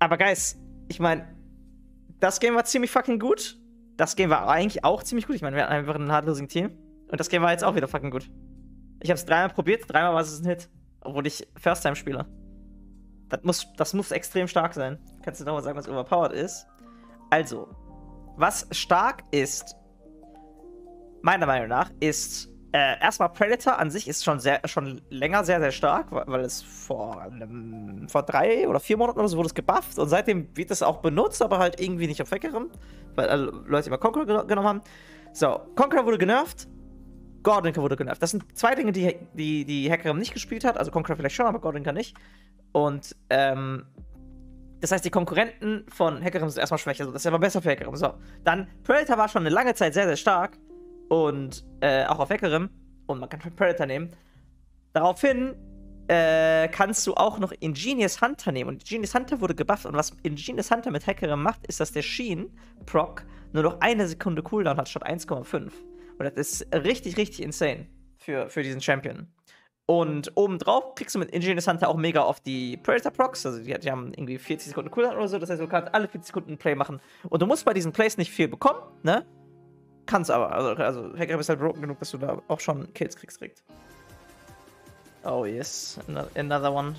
Aber Guys, ich meine, das Game war ziemlich fucking gut. Das Game war eigentlich auch ziemlich gut. Ich meine, wir hatten einfach ein Hard-Losing-Team. Und das Game war jetzt auch wieder fucking gut. Ich habe es dreimal probiert, dreimal war es ein Hit. Obwohl ich First-Time spiele. Das muss extrem stark sein. Kannst du nochmal sagen, was overpowered ist? Also, was stark ist, meiner Meinung nach, ist erstmal Predator an sich ist schon länger sehr stark, weil es vor 3 oder 4 Monaten oder so wurde es gebufft und seitdem wird es auch benutzt, aber halt irgendwie nicht auf Hecarim, weil Leute immer Conqueror genommen haben. So, Conqueror wurde genervt, Gordinker wurde genervt. Das sind zwei Dinge, die Hecarim nicht gespielt hat, also Conqueror vielleicht schon, aber Gordinker nicht. Und das heißt, die Konkurrenten von Hecarim sind erstmal schwächer, also das ist aber besser für Hecarim. So, dann Predator war schon eine lange Zeit sehr stark. Und auch auf Hecarim. Und man kann Predator nehmen. Daraufhin kannst du auch noch Ingenious Hunter nehmen. Und Ingenious Hunter wurde gebufft. Und was Ingenious Hunter mit Hecarim macht, ist, dass der Sheen-Proc nur noch 1 Sekunde Cooldown hat, statt 1,5. Und das ist richtig, richtig insane für diesen Champion. Und obendrauf kriegst du mit Ingenious Hunter auch mega oft die Predator-Procs. Also die haben irgendwie 40 Sekunden Cooldown oder so. Das heißt, du kannst alle 40 Sekunden ein Play machen. Und du musst bei diesen Plays nicht viel bekommen, ne? Kannst aber, also Hecarim ist halt broken genug, dass du da auch schon Kills kriegst direkt. Oh yes, another one.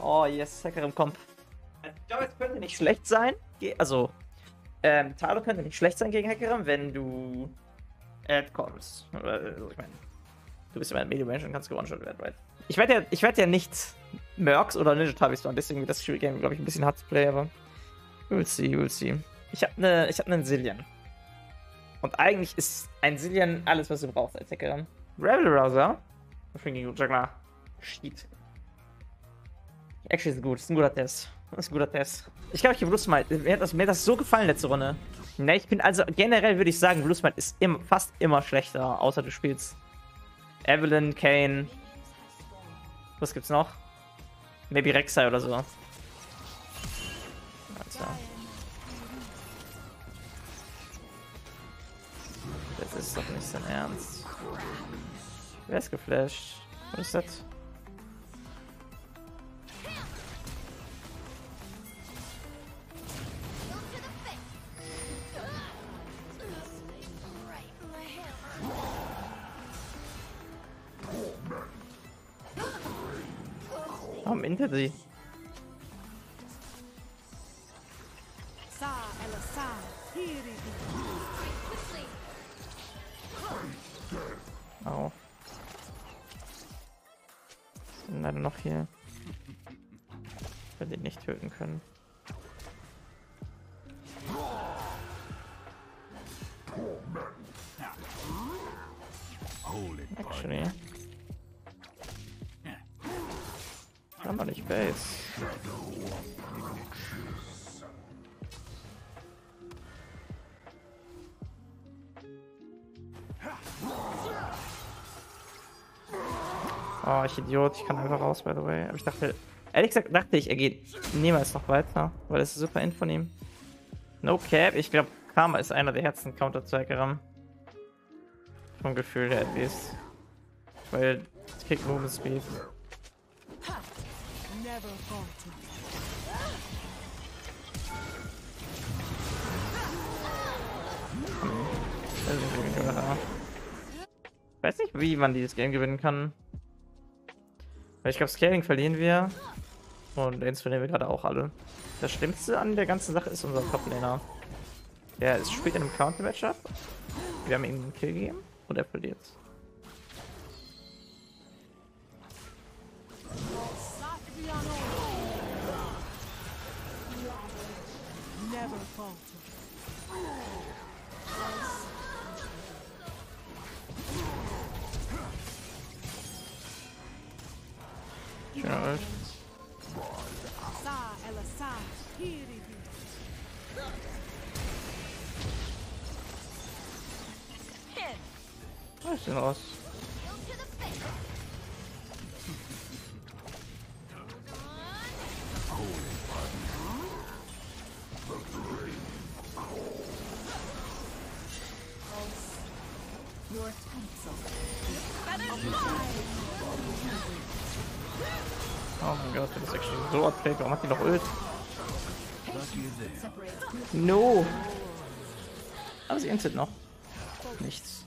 Oh yes, Hecarim Comp. Damit könnte nicht schlecht sein, also Talo könnte nicht schlecht sein gegen Hecarim, wenn du Ad kommst. Also, ich meine, du bist ja ein Medium-Mensch und kannst gewonshot werden, right? Ich werd ja nicht Mercs oder Ninja Tabis machen, deswegen wird das Game, glaube ich, ein bisschen hard to play, aber we'll see. Ich hab einen Zilean. Und eigentlich ist ein Zilean alles, was du brauchst als Hackerin. Rebel-Rouser? Ich finde gut, Juggler. Shit. Actually ist gut, ist ein guter Test. Ist ein guter Test. Ich glaube, ich habe Bluesmite. Mir hat das so gefallen letzte Runde. Ne, ich bin also generell würde ich sagen, Bluesmite ist fast immer schlechter, außer du spielst Evelynn, Kayn. Was gibt's noch? Maybe Rek'Sai oder so. Also. Das ist doch nicht sein Ernst. Wer ist geflasht? Was ist das? Warum hinter sie? Au. Ich bin leider noch hier. Ich will den nicht töten können. Actually. Kann man nicht base. Oh, ich Idiot, ich kann einfach raus, by the way. Aber ich dachte, ehrlich gesagt, er geht niemals noch weiter, weil das ist super in von ihm. No cap, ich glaube, Karma ist einer der Herzen-Counter-Zeigeren. Vom Gefühl her, at least. Weil, Kick Movement Speed. Das ist irgendwie klar. Ich weiß nicht, wie man dieses Game gewinnen kann. Ich glaube, Scaling verlieren wir. Und Lanes verlieren wir gerade auch alle. Das Schlimmste an der ganzen Sache ist unser Top-Laner. Der spielt in einem Counter-Matchup. Wir haben ihm einen Kill gegeben und er verliert. Schöner Ult. Was ist denn raus? Oh mein Gott, das ist actually so outplayed. Warum hat die noch Ult? No! Aber sie instant noch. Nichts.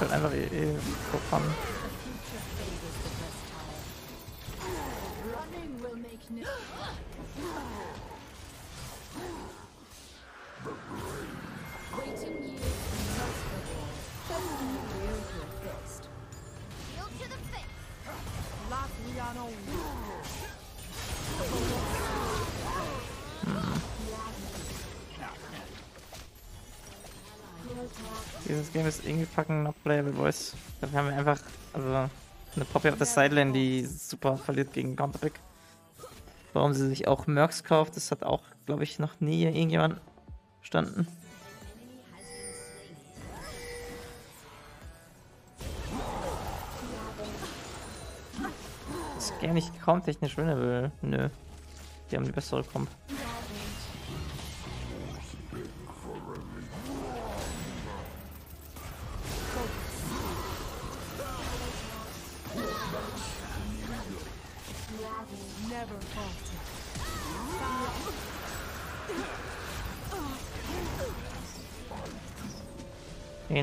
Halt einfach Programm. Dieses Game ist irgendwie fucking not playable, boys. Da haben wir einfach, also, eine Poppy auf der Sideline, die super verliert gegen Counterpick. Warum sie sich auch Mercs kauft, das hat auch, glaube ich, noch nie irgendjemand verstanden. Das Game nicht kaum technisch winnable, nö. Die haben die bessere Comp.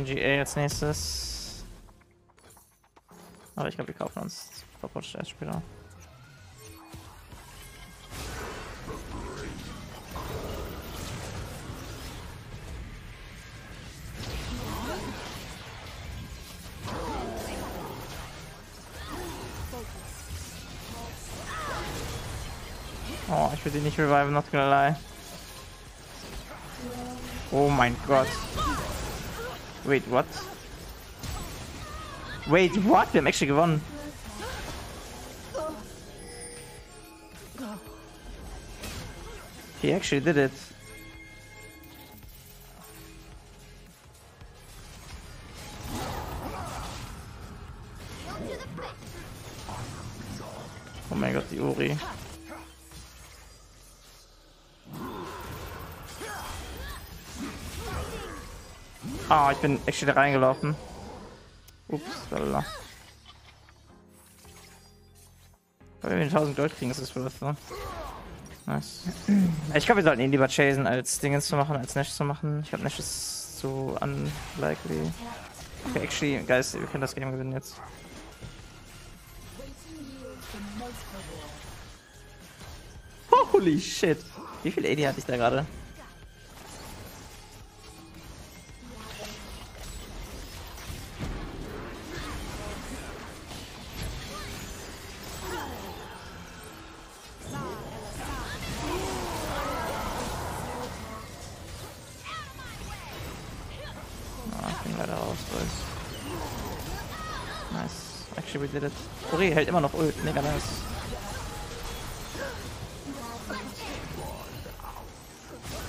GA als nächstes. Aber ich glaube, wir kaufen uns Verputsch erst später. Oh, ich will die nicht reviven, not gonna lie. Oh mein Gott. Wait, what? Wait, what? Wir haben actually gewonnen. He actually did it. Oh mein Gott, die Uri. Ah, ich bin echt wieder reingelaufen. Ups, lala. Wenn wir 1000 Gold kriegen, ist das wohl so. Nice. Ich glaube, wir sollten ihn lieber chasen, als Dingens zu machen, als Nash zu machen. Ich glaube, Nash ist so unlikely. Okay, actually, guys, wir können das Game gewinnen jetzt. Holy shit! Wie viel AD hatte ich da gerade? Uri hält immer noch Ult, mega nice.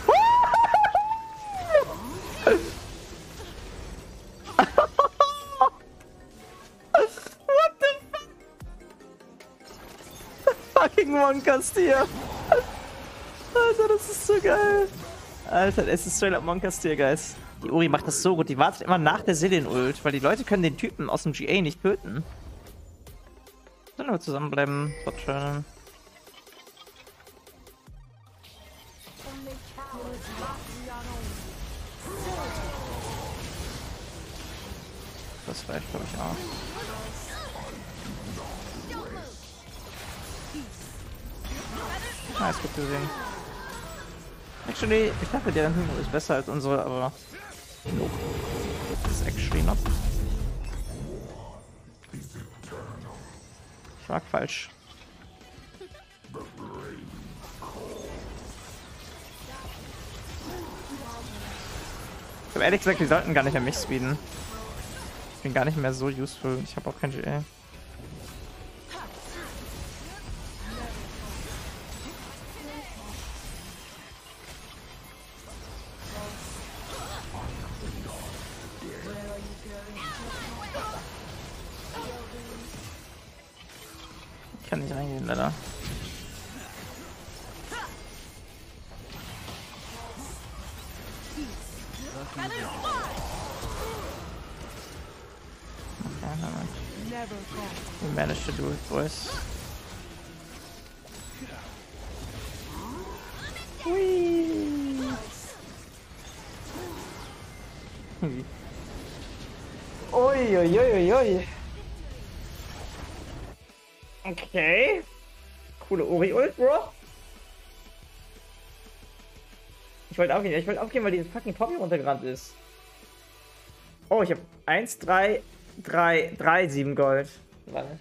What the fuck? Fucking Monkastier. Alter, das ist so geil. Alter, es ist straight up Monkastier, guys. Die Uri macht das so gut, die wartet immer nach der Zilean Ult, weil die Leute können den Typen aus dem GA nicht töten. Dann nur zusammenbleiben, Botchern. Das reicht, glaube ich, auch. Nice, gut gesehen. Actually, ich dachte, deren Hymne ist besser als unsere, aber... Nope. Das ist actually not. Ich war falsch. Ich habe ehrlich gesagt, wir sollten gar nicht an mich speeden. Ich bin gar nicht mehr so useful. Ich habe auch kein GA. Ich kann nicht reingehen, leider. We managed to do it, boys. Oi, oi, oi, oi. Okay. Coole Uri-Ult, Bro. Ich wollte aufgehen, weil dieses fucking Poppy runtergerannt ist. Oh, ich habe 1, 3, 3, 3, 7 Gold. Warte.